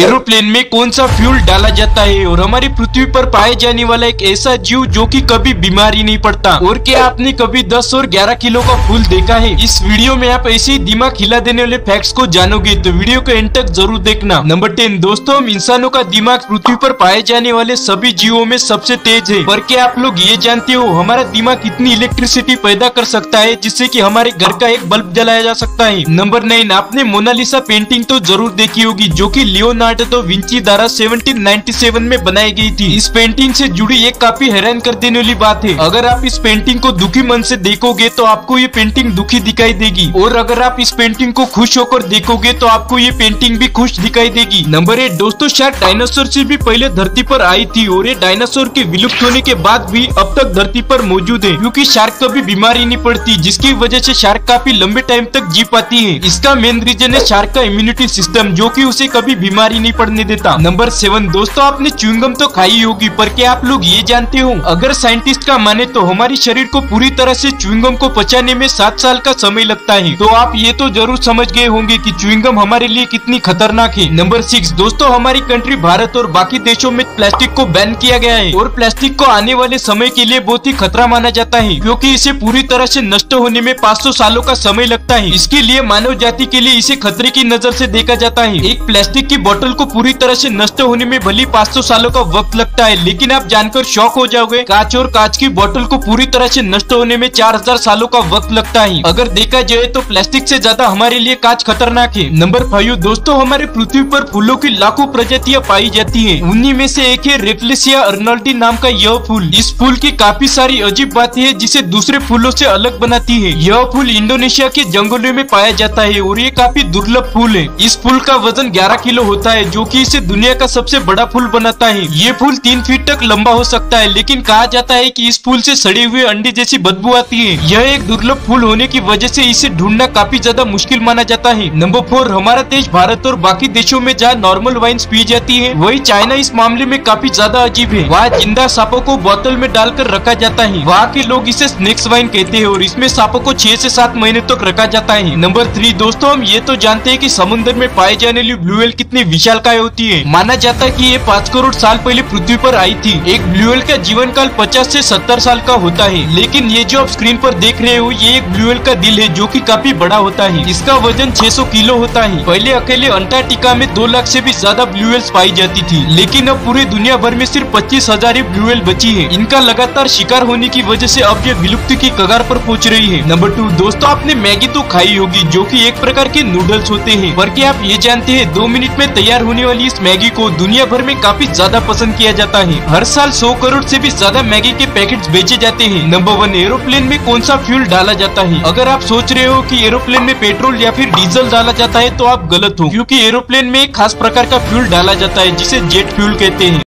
Aeroplane में कौन सा फ्यूल डाला जाता है और हमारी पृथ्वी पर पाए जाने वाला एक ऐसा जीव जो कि कभी बीमार ही नहीं पड़ता। और क्या आपने कभी 10 और 11 किलो का फूल देखा है? इस वीडियो में आप ऐसे ही दिमाग हिला देने वाले फैक्ट्स को जानोगे, तो वीडियो को एंड तक जरूर देखना। नंबर 10, दोस्तों हम इंसानों का दिमाग पृथ्वी पर पाए जाने वाले सभी जीवों में सबसे तेज है। पर क्या आप लोग ये जानते हो हमारा दिमाग इतनी इलेक्ट्रिसिटी पैदा कर सकता है जिससे की हमारे घर का एक बल्ब जलाया जा सकता है। नंबर 9, आपने मोनालिसा पेंटिंग तो जरूर देखी होगी जो की लियोनार्डो दा विंची द्वारा 1797 में बनाई गई थी। इस पेंटिंग से जुड़ी एक काफी हैरान कर देने वाली बात है। अगर आप इस पेंटिंग को दुखी मन से देखोगे तो आपको ये पेंटिंग दुखी दिखाई देगी, और अगर आप इस पेंटिंग को खुश होकर देखोगे तो आपको ये पेंटिंग भी खुश दिखाई देगी। नंबर 8, दोस्तों शायद डायनासोर से भी पहले धरती पर आई थी और ये डायनासोर के विलुप्त होने के बाद भी अब तक धरती पर मौजूद है, क्योंकि शार्क कभी बीमारी नहीं पड़ती जिसकी वजह से शार्क काफी लंबे टाइम तक जी पाती है। इसका मेन रीजन है शार्क का इम्यूनिटी सिस्टम जो की उसे कभी बीमारी नहीं पड़ने देता। नंबर 7, दोस्तों आपने च्युइंगम तो खाई होगी, पर क्या आप लोग ये जानते हो अगर साइंटिस्ट का माने तो हमारे शरीर को पूरी तरह से च्युइंगम को पचाने में 7 साल का समय लगता है। तो आप ये तो जरूर समझ गए होंगे कि च्युइंगम हमारे लिए कितनी खतरनाक है। नंबर 6, दोस्तों हमारी कंट्री भारत और बाकी देशों में प्लास्टिक को बैन किया गया है, और प्लास्टिक को आने वाले समय के लिए बहुत ही खतरा माना जाता है क्योंकि इसे पूरी तरह से नष्ट होने में 500 सालों का समय लगता है। इसके लिए मानव जाति के लिए इसे खतरे की नजर से देखा जाता है। एक प्लास्टिक की बोतल को पूरी तरह से नष्ट होने में भली 500 सालों का वक्त लगता है, लेकिन आप जानकर शौक हो जाओगे कांच और कांच की बोतल को पूरी तरह से नष्ट होने में 4000 सालों का वक्त लगता है। अगर देखा जाए तो प्लास्टिक से ज्यादा हमारे लिए कांच खतरनाक है। नंबर 5, दोस्तों हमारे पृथ्वी पर फूलों की लाखों प्रजातियां पाई जाती है। उन्हीं में से एक है रेफ्लेसिया अर्नोल्डी नाम का यह फूल। इस फूल की काफी सारी अजीब बातें है जिसे दूसरे फूलों से अलग बनाती है। यह फूल इंडोनेशिया के जंगलों में पाया जाता है और ये काफी दुर्लभ फूल है। इस फूल का वजन 11 किलो होता है जो कि इसे दुनिया का सबसे बड़ा फूल बनाता है। ये फूल 3 फीट तक लंबा हो सकता है, लेकिन कहा जाता है कि इस फूल से सड़े हुए अंडे जैसी बदबू आती है। यह एक दुर्लभ फूल होने की वजह से इसे ढूंढना काफी ज्यादा मुश्किल माना जाता है। नंबर 4, हमारा देश भारत और बाकी देशों में जहाँ नॉर्मल वाइन्स पी जाती है, वही चाइना इस मामले में काफी ज्यादा अजीब है। वहाँ जिंदा सांपों को बोतल में डालकर रखा जाता है। वहाँ के लोग इसे स्नेक्स वाइन कहते हैं और इसमें सांपों को 6 से 7 महीने तक रखा जाता है। नंबर 3, दोस्तों हम ये तो जानते हैं कि समुद्र में पाए जाने वाली ब्लू व्हेल कितनी विशालकाय होती है। माना जाता है कि ये 5 करोड़ साल पहले पृथ्वी पर आई थी। एक ब्लू व्हेल का जीवन काल 50 से 70 साल का होता है, लेकिन ये जो आप स्क्रीन पर देख रहे हो ये एक ब्लू व्हेल का दिल है जो कि काफी बड़ा होता है। इसका वजन 600 किलो होता है। पहले अकेले अंटार्कटिका में 2 लाख से भी ज्यादा ब्लू व्हेल्स पाई जाती थी, लेकिन अब पूरी दुनिया भर में सिर्फ 25,000 ही ब्लू व्हेल बची है। इनका लगातार शिकार होने की वजह से अब ये विलुप्ति की कगार पर पहुंच रही है। नंबर 2, दोस्तों आपने मैगी तो खाई होगी जो कि एक प्रकार के नूडल्स होते हैं। पर क्या आप ये जानते हैं 2 मिनट में तैयार होने वाली इस मैगी को दुनिया भर में काफी ज्यादा पसंद किया जाता है। हर साल 100 करोड़ से भी ज्यादा मैगी के पैकेट्स बेचे जाते हैं। नंबर 1, एरोप्लेन में कौन सा फ्यूल डाला जाता है? अगर आप सोच रहे हो कि एरोप्लेन में पेट्रोल या फिर डीजल डाला जाता है तो आप गलत हो, क्योंकि एरोप्लेन में एक खास प्रकार का फ्यूल डाला जाता है जिसे जेट फ्यूल कहते हैं।